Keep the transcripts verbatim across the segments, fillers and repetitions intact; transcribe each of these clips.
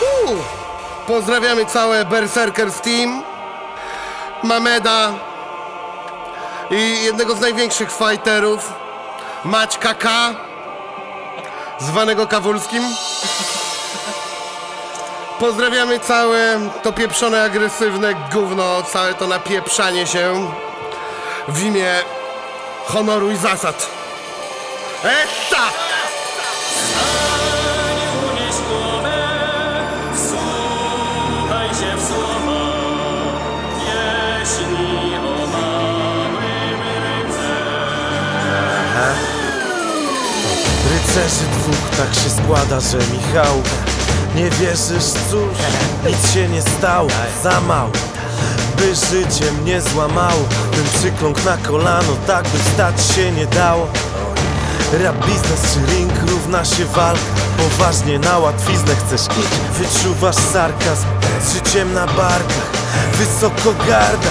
Uh, pozdrawiamy całe Berserkers Team Mameda i jednego z największych fighterów, Maćka K, zwanego Kawulskim. Pozdrawiamy całe to pieprzone, agresywne gówno, całe to napieprzanie się w imię honoru i zasad. Eta! Aha. Rycerzy dwóch, tak się składa, że Michał, nie wierzysz, cóż, nic się nie stało, za mało, by życie mnie złamało, bym przykląkł na kolano, tak by stać się nie dało. Rap biznes czy ring równa się walka, poważnie na łatwiznę chcesz iść, wyczuwasz sarkazm, życiem na barkach, wysoko garda,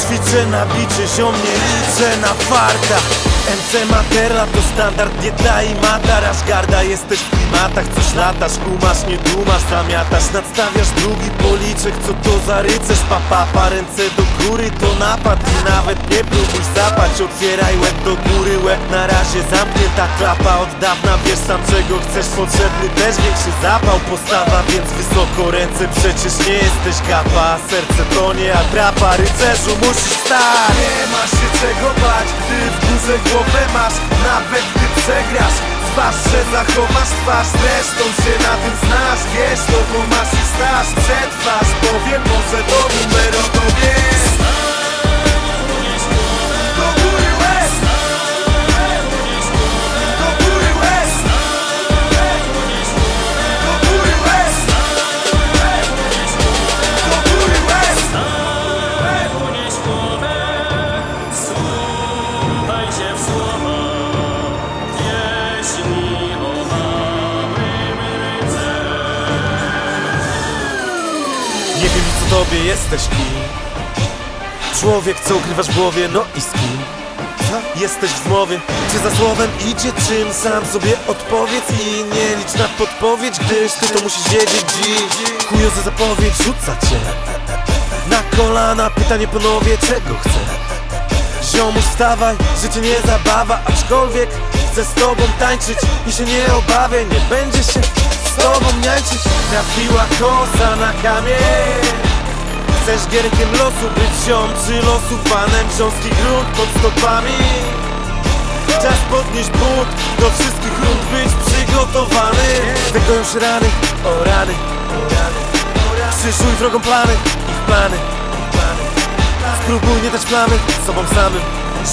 ćwiczę na bicie, ziom nie liczę na farta. M C Materla to standard, nie dla i mata, raz garda, jesteś w klimatach, coś latasz, kumasz, nie dumasz, zamiatasz, nadstawiasz drugi policzek, co to za rycerz, papapa, pa, ręce do góry, to napad i nawet nie próbuj zapać, otwieraj łeb do góry, łeb na razie zamknięta klapa, od dawna wiesz sam czego chcesz, potrzebny też większy zapał, postawa, więc wysoko ręce, przecież nie jesteś gapa, serce to nie atrapa, rycerzu musisz stać, nie masz się czego bać, gdy w górze głowę masz, nawet gdy przegrasz, zważ, że zachowasz twarz, zresztą się na tym znasz, wiesz, to bo masz i znasz, przetrwasz, powiem może do numeru tobie. Do góry łez! Do góry łez! Do góry łez! Do góry łez! Nie wiem, co tobie jesteś i człowiek, co ukrywasz w głowie, no i z kim jesteś w zmowie, czy za słowem idzie, czym sam sobie odpowiedz i nie licz na podpowiedź, gdyż ty to musisz wiedzieć dziś. Chujo za zapowiedź, rzuca cię na kolana, pytanie panowie, czego chcę? Ziomu wstawaj, życie nie zabawa, aczkolwiek chcę z tobą tańczyć i się nie obawię, nie będzie się z tobą niańczyć. Trafiła kosa na kamień, chcesz gierkiem losu być ziom, czy losu fanem, grząski grunt pod stopami, czas podnieść but, do wszystkich rund być przygotowany. Tego już rany, o rany, krzyżuj wrogą plany, ich plany, spróbuj nie dać plamy sobą samym,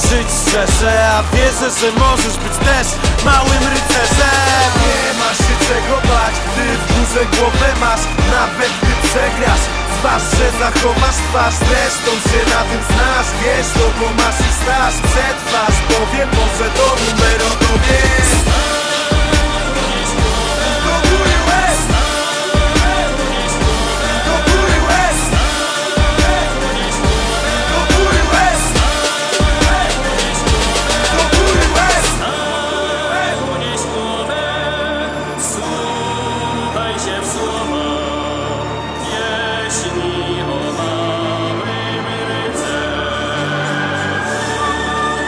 żyć szczerze, a wierzę, że możesz być też małym rycerzem. Nie masz się czego bać, gdy w górze głowę masz, nawet gdy przegrasz, zważ, że zachowasz twarz, zresztą się na tym znasz, wiesz, to bo masz i znasz, przetrwasz, powiem może do numeru tobie.